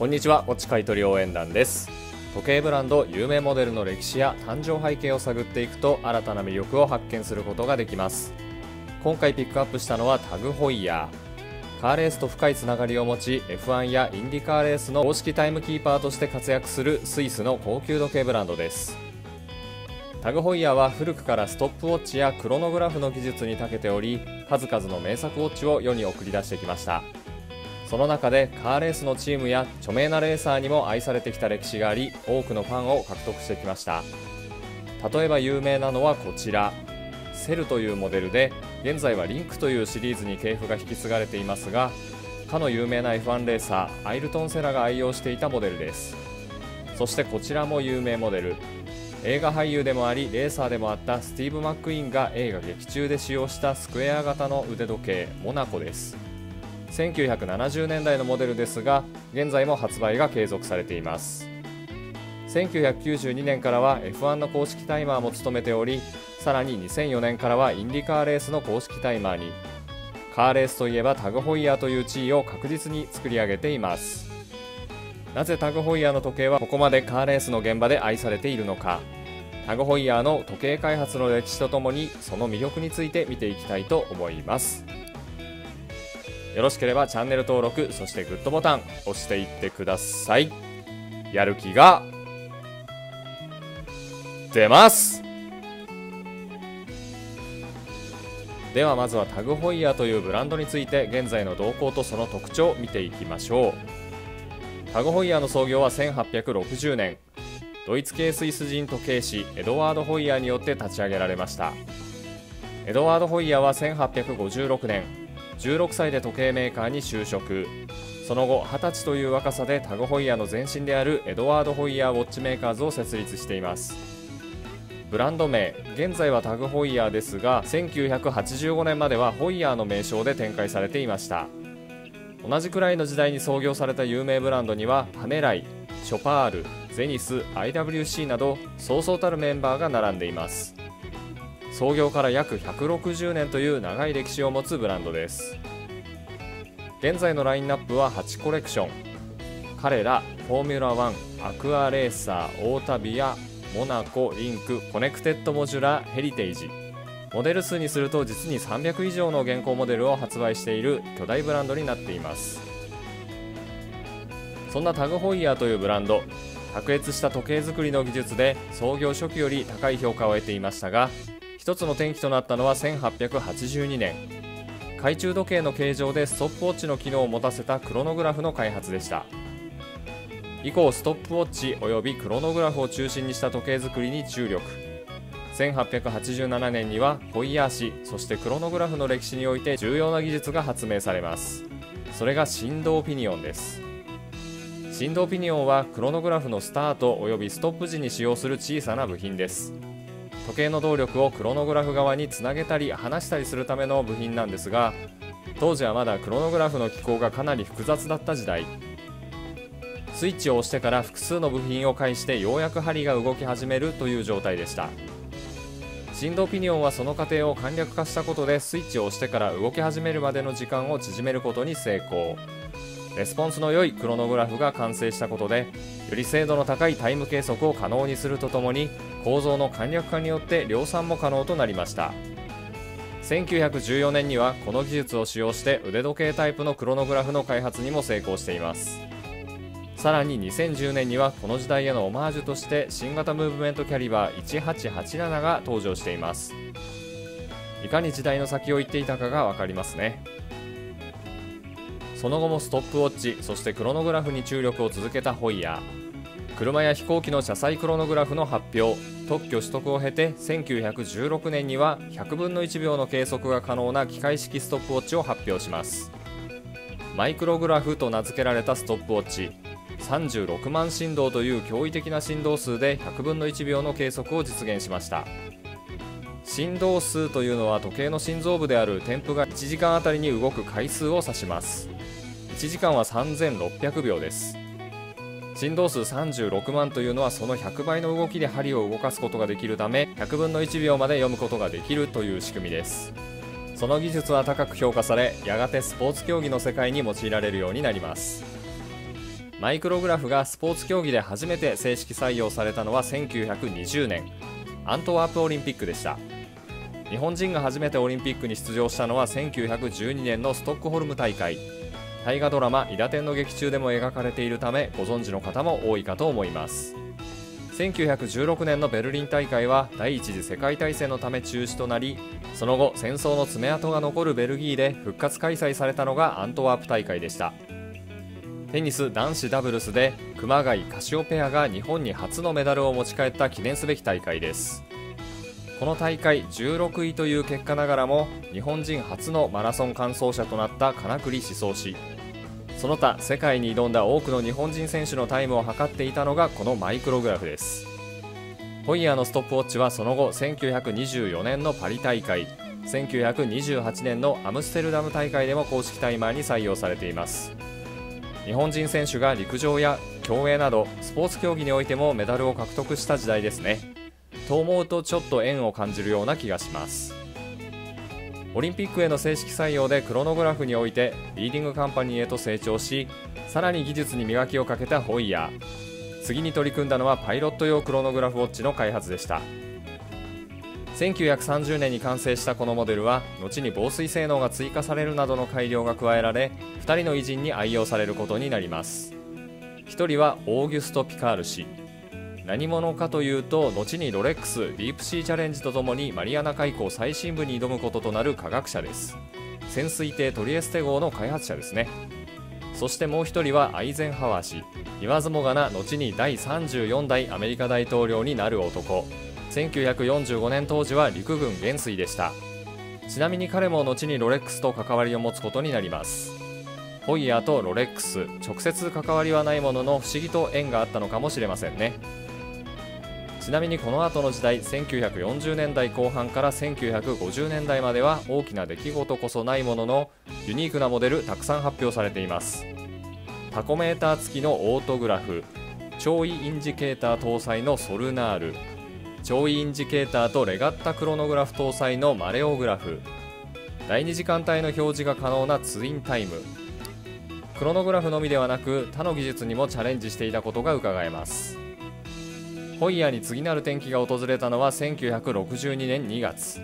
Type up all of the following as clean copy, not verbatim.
こんにちは、越智買取応援団です。時計ブランド有名モデルの歴史や誕生背景を探っていくと、新たな魅力を発見することができます。今回ピックアップしたのはタグ・ホイヤー。カーレースと深いつながりを持ち、 F1 やインディカーレースの公式タイムキーパーとして活躍するスイスの高級時計ブランドです。タグ・ホイヤーは古くからストップウォッチやクロノグラフの技術に長けており、数々の名作ウォッチを世に送り出してきました。その中でカーレースのチームや著名なレーサーにも愛されてきた歴史があり、多くのファンを獲得してきました。例えば有名なのはこちらセルというモデルで、現在はリンクというシリーズに系譜が引き継がれていますが、かの有名な F1 レーサーアイルトン・セラが愛用していたモデルです。そしてこちらも有名モデル。映画俳優でもありレーサーでもあったスティーブ・マックイーンが映画劇中で使用したスクエア型の腕時計モナコです。1970年代のモデルですが、現在も発売が継続されています。1992年からは F1 の公式タイマーも務めており、さらに2004年からはインディカーレースの公式タイマーに、カーレースといえばタグ・ホイヤーという地位を確実に作り上げています。なぜタグ・ホイヤーの時計はここまでカーレースの現場で愛されているのか、タグ・ホイヤーの時計開発の歴史とともにその魅力について見ていきたいと思います。よろしければチャンネル登録、そしてグッドボタン押していってください。やる気が出ます。ではまずはタグ・ホイヤーというブランドについて、現在の動向とその特徴を見ていきましょう。タグ・ホイヤーの創業は1860年、ドイツ系スイス人時計師エドワード・ホイヤーによって立ち上げられました。エドワード・ホイヤーは1856年16歳で時計メーカーに就職。その後20歳という若さでタグ・ホイヤーの前身であるエドワード・ホイヤー・ウォッチメーカーズを設立しています。ブランド名、現在はタグ・ホイヤーですが、1985年まではホイヤーの名称で展開されていました。同じくらいの時代に創業された有名ブランドにはパネライ、ショパール、ゼニス、IWC などそうそうたるメンバーが並んでいます。創業から約160年という長い歴史を持つブランドです。現在のラインナップは8コレクション。彼らフォーミュラ1、アクアレーサー、オータビア、モナコ、リンク、コネクテッドモジュラー、ヘリテージ、モデル数にすると実に300以上の現行モデルを発売している巨大ブランドになっています。そんなタグ・ホイヤーというブランド、卓越した時計作りの技術で創業初期より高い評価を得ていましたが、一つの転機となったのは1882年、懐中時計の形状でストップウォッチの機能を持たせたクロノグラフの開発でした。以降ストップウォッチおよびクロノグラフを中心にした時計作りに注力。1887年にはホイヤー紙、そしてクロノグラフの歴史において重要な技術が発明されます。それが振動ピニオンです。振動ピニオンはクロノグラフのスタートおよびストップ時に使用する小さな部品です。時計の動力をクロノグラフ側につなげたり離したりするための部品なんですが、当時はまだクロノグラフの機構がかなり複雑だった時代、スイッチを押してから複数の部品を介してようやく針が動き始めるという状態でした。振動ピニオンはその過程を簡略化したことで、スイッチを押してから動き始めるまでの時間を縮めることに成功。レスポンスの良いクロノグラフが完成したことで、より精度の高いタイム計測を可能にするとともに、構造の簡略化によって量産も可能となりました。1914年にはこの技術を使用して腕時計タイプのクロノグラフの開発にも成功しています。さらに2010年にはこの時代へのオマージュとして新型ムーブメントキャリバー1887が登場しています。いかに時代の先を行っていたかが分かりますね。その後もストップウォッチ、そしてクロノグラフに注力を続けたホイヤー。車や飛行機の車載クロノグラフの発表、特許取得を経て1916年には100分の1秒の計測が可能な機械式ストップウォッチを発表します。マイクログラフと名付けられたストップウォッチ、36万振動という驚異的な振動数で100分の1秒の計測を実現しました。振動数というのは時計の心臓部であるテンプが1時間あたりに動く回数を指します。1時間は3600秒です。振動数36万というのはその100倍の動きで針を動かすことができるため、100分の1秒まで読むことができるという仕組みです。その技術は高く評価され、やがてスポーツ競技の世界に用いられるようになります。マイクログラフがスポーツ競技で初めて正式採用されたのは1920年アントワープオリンピックでした。日本人が初めてオリンピックに出場したのは1912年のストックホルム大会。大河ドラマ「いだてん」の劇中でも描かれているためご存知の方も多いかと思います。1916年のベルリン大会は第一次世界大戦のため中止となり、その後戦争の爪痕が残るベルギーで復活開催されたのがアントワープ大会でした。テニス男子ダブルスで熊谷・カシオペアが日本に初のメダルを持ち帰った記念すべき大会です。この大会16位という結果ながらも日本人初のマラソン完走者となった金栗四三氏、その他世界に挑んだ多くの日本人選手のタイムを測っていたのがこのマイクログラフです。ホイヤーのストップウォッチはその後1924年のパリ大会、1928年のアムステルダム大会でも公式タイマーに採用されています。日本人選手が陸上や競泳などスポーツ競技においてもメダルを獲得した時代ですね。と思うとちょっと縁を感じるような気がします。オリンピックへの正式採用でクロノグラフにおいてリーディングカンパニーへと成長し、さらに技術に磨きをかけたホイヤー、次に取り組んだのはパイロット用クロノグラフウォッチの開発でした。1930年に完成したこのモデルは後に防水性能が追加されるなどの改良が加えられ、2人の偉人に愛用されることになります。1人はオーギュスト・ピカール氏、何者かというと後にロレックスディープシーチャレンジとともにマリアナ海溝最深部に挑むこととなる科学者です。潜水艇トリエステ号の開発者ですね。そしてもう一人はアイゼンハワー氏、言わずもがな後に第34代アメリカ大統領になる男、1945年当時は陸軍元帥でした。ちなみに彼も後にロレックスと関わりを持つことになります。ホイヤーとロレックス、直接関わりはないものの不思議と縁があったのかもしれませんね。ちなみにこの後の時代、1940年代後半から1950年代までは大きな出来事こそないもののユニークなモデルたくさん発表されています。タコメーター付きのオートグラフ、潮位インジケーター搭載のソルナール、潮位インジケーターとレガッタクロノグラフ搭載のマレオグラフ、第2時間帯の表示が可能なツインタイム、クロノグラフのみではなく他の技術にもチャレンジしていたことがうかがえます。ホイヤーに次なる転機が訪れたのは1962年2月。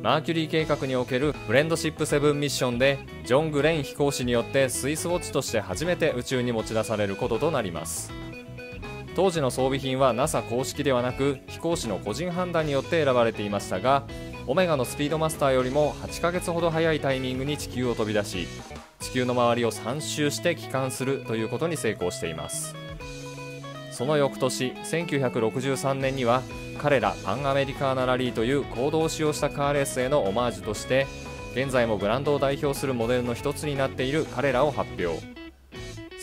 マーキュリー計画におけるフレンドシップ7ミッションでジョン・グレン飛行士によってスイスウォッチとして初めて宇宙に持ち出されることとなります。当時の装備品は NASA 公式ではなく飛行士の個人判断によって選ばれていましたが、オメガのスピードマスターよりも8ヶ月ほど早いタイミングに地球を飛び出し、地球の周りを3周して帰還するということに成功しています。その翌年1963年には彼らパンアメリカーナラリーという公道を使用したカーレースへのオマージュとして現在もブランドを代表するモデルの一つになっている彼らを発表。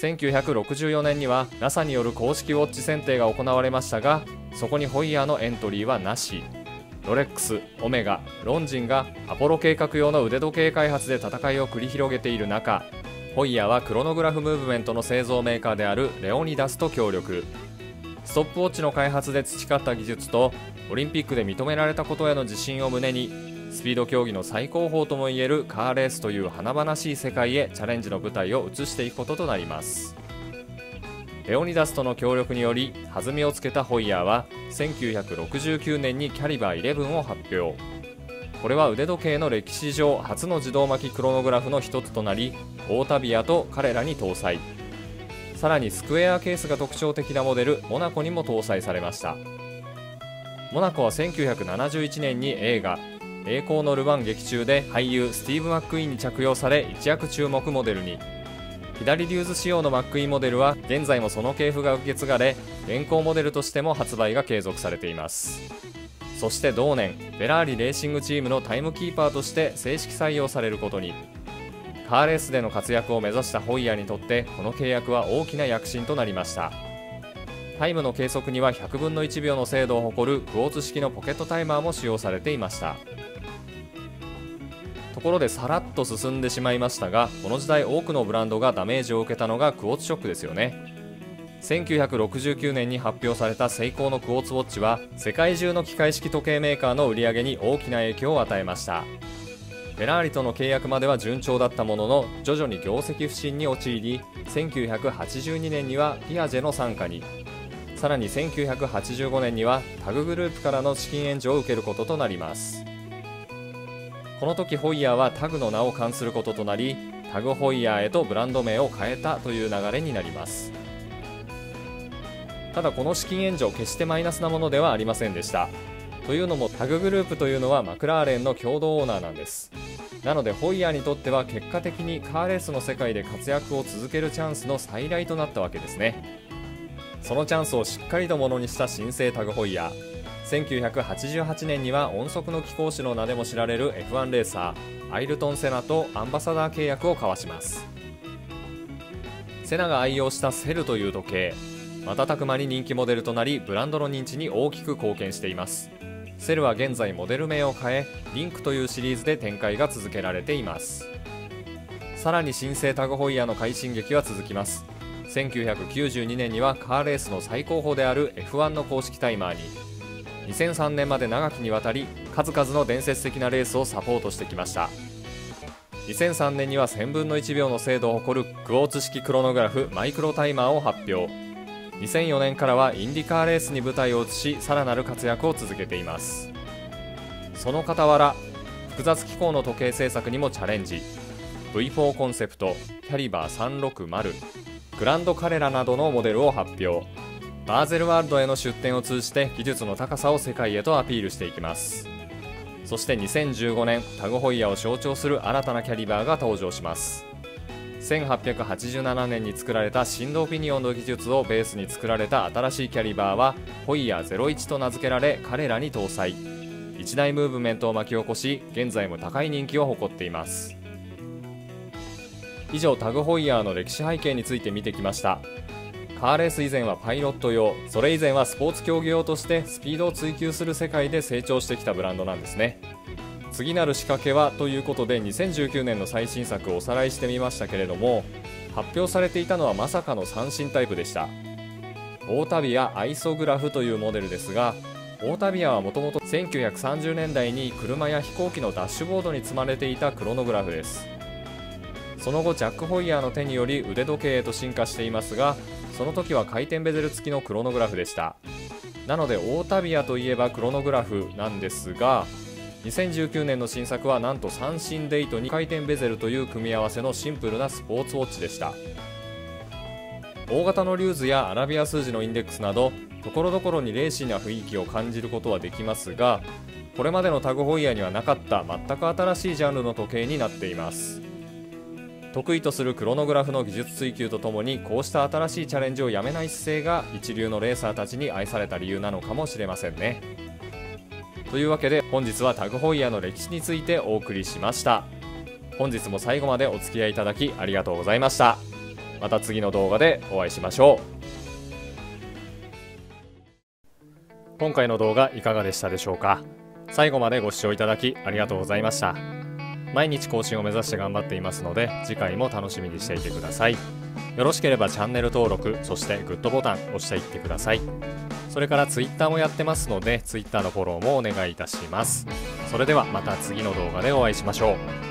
1964年には NASA による公式ウォッチ選定が行われましたが、そこにホイヤーのエントリーはなし。ロレックス、オメガ、ロンジンがアポロ計画用の腕時計開発で戦いを繰り広げている中、ホイヤーはクロノグラフムーブメントの製造メーカーであるレオニダスと協力。ストップウォッチの開発で培った技術とオリンピックで認められたことへの自信を胸に、スピード競技の最高峰ともいえるカーレースという華々しい世界へチャレンジの舞台を移していくこととなります。レオニダスとの協力により弾みをつけたホイヤーは1969年にキャリバー11を発表。これは腕時計の歴史上初の自動巻きクロノグラフの一つとなり、オータビアと彼らに搭載、さらにスクエアケースが特徴的なモデルモナコにも搭載されました。モナコは1971年に映画「栄光のル・マン」劇中で俳優スティーブ・マックイーンに着用され一躍注目モデルに。左リューズ仕様のマックイーンモデルは現在もその系譜が受け継がれ、現行モデルとしても発売が継続されています。そして同年、フェラーリレーシングチームのタイムキーパーとして正式採用されることに。カーレースでの活躍を目指したホイヤーにとってこの契約は大きな躍進となりました。タイムの計測には100分の1秒の精度を誇るクォーツ式のポケットタイマーも使用されていました。ところでさらっと進んでしまいましたが、この時代多くのブランドがダメージを受けたのがクォーツショックですよね。1969年に発表されたセイコーのクォーツウォッチは世界中の機械式時計メーカーの売り上げに大きな影響を与えました。フェラーリとの契約までは順調だったものの、徐々に業績不振に陥り、1982年にはピアジェの傘下に、さらに1985年にはタググループからの資金援助を受けることとなります。この時ホイヤーはタグの名を冠することとなり、タグホイヤーへとブランド名を変えたという流れになります。ただこの資金援助、決してマイナスなものではありませんでした。というのもタググループというのはマクラーレンの共同オーナーなんです。なのでホイヤーにとっては結果的にカーレースの世界で活躍を続けるチャンスの再来となったわけですね。そのチャンスをしっかりとものにした新生タグホイヤー、1988年には音速の貴公子の名でも知られる F1 レーサーアイルトン・セナとアンバサダー契約を交わします。セナが愛用したセルという時計、瞬く間に人気モデルとなり、ブランドの認知に大きく貢献しています。セルは現在モデル名を変え、リンクというシリーズで展開が続けられています。さらに新生タグホイヤーの快進撃は続きます。1992年にはカーレースの最高峰である F1 の公式タイマーに、2003年まで長きにわたり数々の伝説的なレースをサポートしてきました。2003年には1000分の1秒の精度を誇るクォーツ式クロノグラフマイクロタイマーを発表。2004年からはインディカーレースに舞台を移し、さらなる活躍を続けています。その傍ら複雑機構の時計制作にもチャレンジ、 V4 コンセプト、キャリバー360、グランドカレラなどのモデルを発表。バーゼルワールドへの出展を通じて技術の高さを世界へとアピールしていきます。そして2015年、タグホイヤーを象徴する新たなキャリバーが登場します。1887年に作られた振動ピニオンの技術をベースに作られた新しいキャリバーはホイヤー01と名付けられ、彼らに搭載、一大ムーブメントを巻き起こし、現在も高い人気を誇っています。以上、タグホイヤーの歴史背景について見てきました。カーレース以前はパイロット用、それ以前はスポーツ競技用としてスピードを追求する世界で成長してきたブランドなんですね。次なる仕掛けはということで、2019年の最新作をおさらいしてみましたけれども、発表されていたのはまさかの三進タイプでした。オータビアアイソグラフというモデルですが、オータビアはもともと1930年代に車や飛行機のダッシュボードに積まれていたクロノグラフです。その後ジャック・ホイヤーの手により腕時計へと進化していますが、その時は回転ベゼル付きのクロノグラフでした。なのでオータビアといえばクロノグラフなんですが、2019年の新作はなんと三進デートに回転ベゼルという組み合わせのシンプルなスポーツウォッチでした。大型のリューズやアラビア数字のインデックスなど、所々にレーシーな雰囲気を感じることはできますが、これまでのタグホイヤーにはなかった全く新しいジャンルの時計になっています。得意とするクロノグラフの技術追求とともに、こうした新しいチャレンジをやめない姿勢が一流のレーサーたちに愛された理由なのかもしれませんね。というわけで本日はタグホイヤーの歴史についてお送りしました。本日も最後までお付き合いいただきありがとうございました。また次の動画でお会いしましょう。今回の動画いかがでしたでしょうか。最後までご視聴いただきありがとうございました。毎日更新を目指して頑張っていますので、次回も楽しみにしていてください。よろしければチャンネル登録、そしてグッドボタン押していってください。それからツイッターもやってますので、ツイッターのフォローもお願いいたします。それではまた次の動画でお会いしましょう。